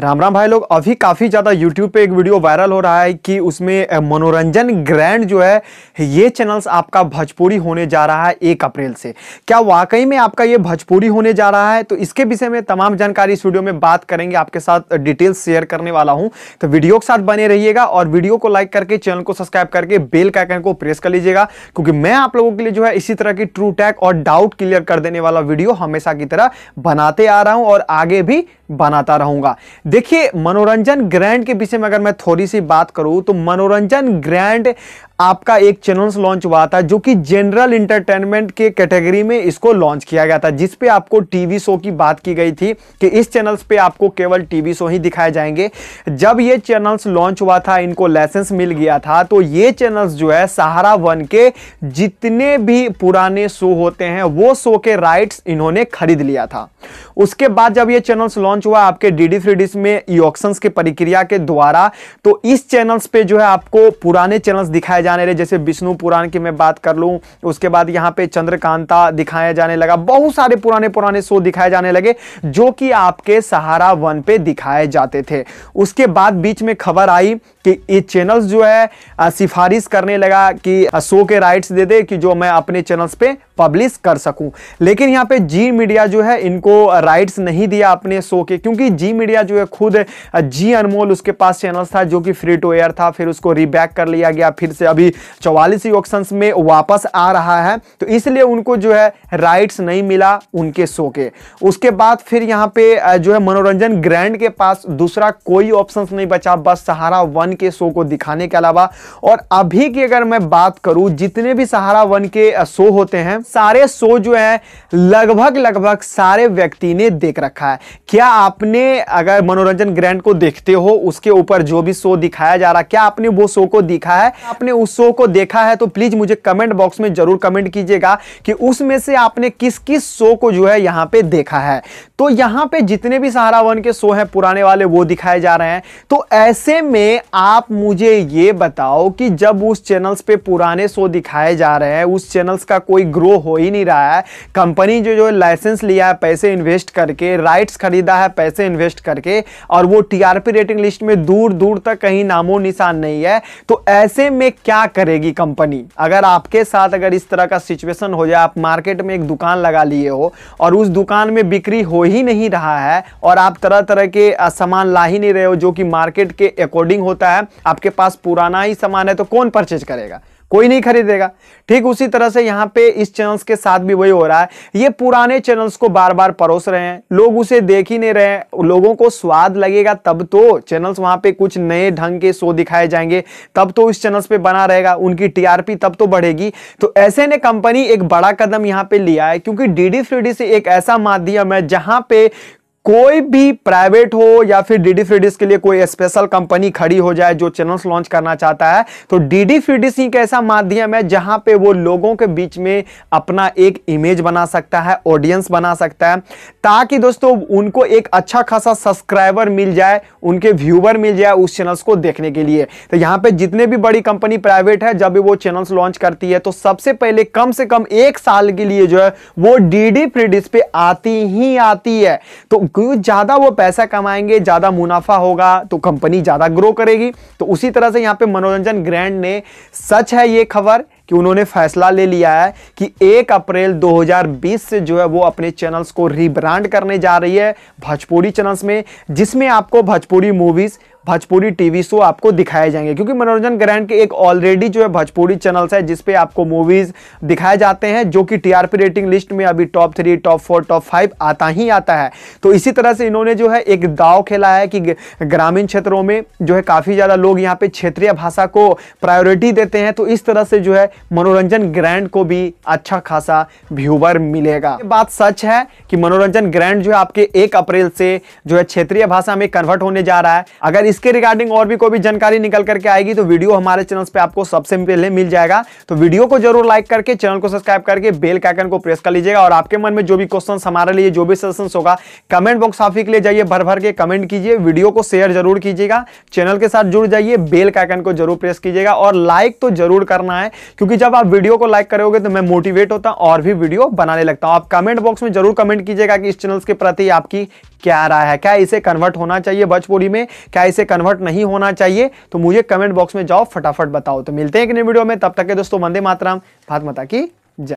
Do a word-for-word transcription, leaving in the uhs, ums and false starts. राम राम भाई लोग। अभी काफ़ी ज़्यादा यूट्यूब पे एक वीडियो वायरल हो रहा है कि उसमें मनोरंजन ग्रैंड जो है ये चैनल्स आपका भोजपुरी होने जा रहा है एक अप्रैल से। क्या वाकई में आपका ये भोजपुरी होने जा रहा है? तो इसके विषय में तमाम जानकारी इस वीडियो में बात करेंगे, आपके साथ डिटेल्स शेयर करने वाला हूँ। तो वीडियो के साथ बने रहिएगा और वीडियो को लाइक करके चैनल को सब्सक्राइब करके बेल का आइकन को प्रेस कर लीजिएगा, क्योंकि मैं आप लोगों के लिए जो है इसी तरह की ट्रू टैग और डाउट क्लियर कर देने वाला वीडियो हमेशा की तरह बनाते आ रहा हूँ और आगे भी बनाता रहूंगा। देखिए, मनोरंजन ग्रैंड के विषय में अगर मैं थोड़ी सी बात करूं तो मनोरंजन ग्रैंड आपका एक चैनल्स लॉन्च हुआ था जो कि जनरल इंटरटेनमेंट के कैटेगरी में इसको लॉन्च किया गया था, जिस पे आपको टीवी शो की बात की गई थी कि इस चैनल्स पे आपको केवल टीवी शो ही दिखाए जाएंगे। जब ये चैनल्स लॉन्च हुआ था, इनको लाइसेंस मिल गया था, तो ये चैनल्स जो है सहारा वन के जितने भी पुराने शो होते हैं वो शो के राइट्स इन्होंने खरीद लिया था। उसके बाद जब ये चैनल्स लॉन्च हुआ आपके डीडी फ्रीडिश में ऑक्शंस के प्रक्रिया के द्वारा, तो इस चैनल्स पे जो है आपको पुराने चैनल्स दिखाए जाने रहे। जैसे विष्णु पुराण की मैं बात कर लूं, उसके बाद यहाँ पे चंद्रकांता दिखाया जाने लगा, बहुत सारे पुराने पुराने शो दिखाए जाने लगे जो कि आपके सहारा वन पे दिखाए जाते थे। उसके बाद बीच में खबर आई कि ये चैनल्स जो है सिफारिश करने लगा कि शो के राइट्स दे दे कि जो मैं अपने चैनल्स पे पब्लिश कर सकूं, लेकिन यहाँ पे जी मीडिया जो है इनको राइट्स नहीं दिया अपने शो के, क्योंकि जी मीडिया जो है खुद जी अनमोल उसके पास चैनल्स था जो कि फ्री टू एयर था, फिर उसको रीबैक कर लिया गया, फिर से अभी चौवालीस ऑक्शंस में वापस आ रहा है, तो इसलिए उनको जो है राइट्स नहीं मिला उनके शो के। उसके बाद फिर यहाँ पे जो है मनोरंजन ग्रैंड के पास दूसरा कोई ऑप्शन नहीं बचा, बस सहारा वन के शो को दिखाने के अलावा। और अभी की अगर मैं बात करूं, जितने भी सहारा वन के शो होते हैं सारे शो जो है लगभग लगभग सारे व्यक्ति ने देख रखा है। क्या आपने अगर मनोरंजन ग्रैंड को देखते हो, उसके ऊपर जो भी शो दिखाया जा रहा, क्या आपने वो शो को देखा है? आपने उस शो को देखा है तो प्लीज मुझे कमेंट बॉक्स में जरूर कमेंट कीजिएगा कि उसमें से आपने किस किस शो को जो है यहाँ पे देखा है। तो यहाँ पे जितने भी सहारा वन के शो हैं पुराने वाले वो दिखाए जा रहे हैं। तो ऐसे में आप मुझे ये बताओ कि जब उस चैनल्स पे पुराने शो दिखाए जा रहे हैं, उस चैनल्स का कोई ग्रो हो ही नहीं रहा है, कंपनी जो जो लाइसेंस लिया है पैसे इन्वेस्ट करके, राइट्स खरीदा है पैसे इन्वेस्ट करके, और वो टीआरपी रेटिंग लिस्ट में दूर दूर तक कहीं नामो निशान नहीं है, तो ऐसे में क्या करेगी कंपनी? अगर आपके साथ अगर इस तरह का सिचुएशन हो जाए, आप मार्केट में एक दुकान लगा लिए हो और उस दुकान में बिक्री हो ही नहीं रहा है और आप तरह तरह के सामान ला ही नहीं रहे हो जो कि मार्केट के अकॉर्डिंग होता है, आपके पास पुराना ही सामान है, तो कौन परचेज करेगा? कोई नहीं खरीदेगा। ठीक उसी तरह से यहाँ पे इस चैनल्स के साथ भी वही हो रहा है। ये पुराने चैनल्स को बार बार परोस रहे हैं, लोग उसे देख ही नहीं रहे हैं। लोगों को स्वाद लगेगा तब तो चैनल्स वहाँ पे कुछ नए ढंग के शो दिखाए जाएंगे, तब तो इस चैनल्स पे बना रहेगा, उनकी टीआरपी तब तो बढ़ेगी। तो ऐसे ने कंपनी एक बड़ा कदम यहाँ पे लिया है, क्योंकि डीडी फ्रीडिश एक ऐसा माध्यम है जहाँ पे कोई भी प्राइवेट हो या फिर डीडी फ्रीडिश के लिए कोई स्पेशल कंपनी खड़ी हो जाए जो चैनल्स लॉन्च करना चाहता है, तो डीडी फ्रीडिश एक ऐसा माध्यम है जहां पे वो लोगों के बीच में अपना एक इमेज बना सकता है, ऑडियंस बना सकता है, ताकि दोस्तों उनको एक अच्छा खासा सब्सक्राइबर मिल जाए, उनके व्यूवर मिल जाए उस चैनल्स को देखने के लिए। तो यहाँ पे जितने भी बड़ी कंपनी प्राइवेट है जब भी वो चैनल्स लॉन्च करती है तो सबसे पहले कम से कम एक साल के लिए जो है वो डीडी फ्रीडिश पे आती ही आती है। तो क्योंकि ज्यादा वो पैसा कमाएंगे, ज्यादा मुनाफा होगा, तो कंपनी ज्यादा ग्रो करेगी। तो उसी तरह से यहाँ पे मनोरंजन ग्रैंड ने, सच है ये खबर कि उन्होंने फैसला ले लिया है कि एक अप्रैल दो हज़ार बीस से जो है वो अपने चैनल्स को रीब्रांड करने जा रही है भोजपुरी चैनल्स में, जिसमें आपको Bhojpuri movies, Bhojpuri TV show आपको दिखाए जाएंगे। क्योंकि मनोरंजन ग्रैंड के एक ऑलरेडी जो है भोजपुरी चैनल्स है जिसपे आपको मूवीज दिखाए जाते हैं जो कि टीआरपी रेटिंग लिस्ट में अभी top three, top four, top five आता ही आता है। तो इसी तरह से इन्होंने जो है एक दाव खेला है कि ग्रामीण क्षेत्रों में जो है काफ़ी ज़्यादा लोग यहाँ पे क्षेत्रीय भाषा को प्रायोरिटी देते हैं, तो इस तरह से जो है मनोरंजन ग्रैंड को भी अच्छा खासा व्यूवर मिलेगा। ये बात सच है कि मनोरंजन ग्रैंड जो है आपके एक अप्रैल से जो है क्षेत्रीय भाषा में कन्वर्ट होने जा रहा है। अगर इस इसके रिगार्डिंग और भी कोई भी जानकारी निकल करके आएगी तो वीडियो हमारे चैनल पे आपको सबसे पहले मिल जाएगा। तो वीडियो को जरूर लाइक करके चैनल को सब्सक्राइब करके बेल का आइकन को प्रेस कर लीजिएगा। और आपके मन में जो भी क्वेश्चन हमारे लिए, जो भी सजेशन होगा, कमेंट बॉक्स आप ही के लिए जाइए, भर भर के कमेंट कीजिए, वीडियो को शेयर जरूर कीजिएगा, चैनल के साथ जुड़ जाइए, बेल का आइकन को जरूर प्रेस कीजिएगा और लाइक तो जरूर करना है, क्योंकि जब आप वीडियो को लाइक करोगे तो मैं मोटिवेट होता हूं और भी वीडियो बनाने लगता हूं। आप कमेंट बॉक्स में जरूर कमेंट कीजिएगा कि इस चैनल के प्रति आपकी क्या राय है, क्या इसे कन्वर्ट होना चाहिए भोजपुरी में, क्या इसे कन्वर्ट नहीं होना चाहिए। तो मुझे कमेंट बॉक्स में जाओ, फटाफट बताओ। तो मिलते हैं एक नई वीडियो में, तब तक के दोस्तों वंदे मातरम, भारत माता की।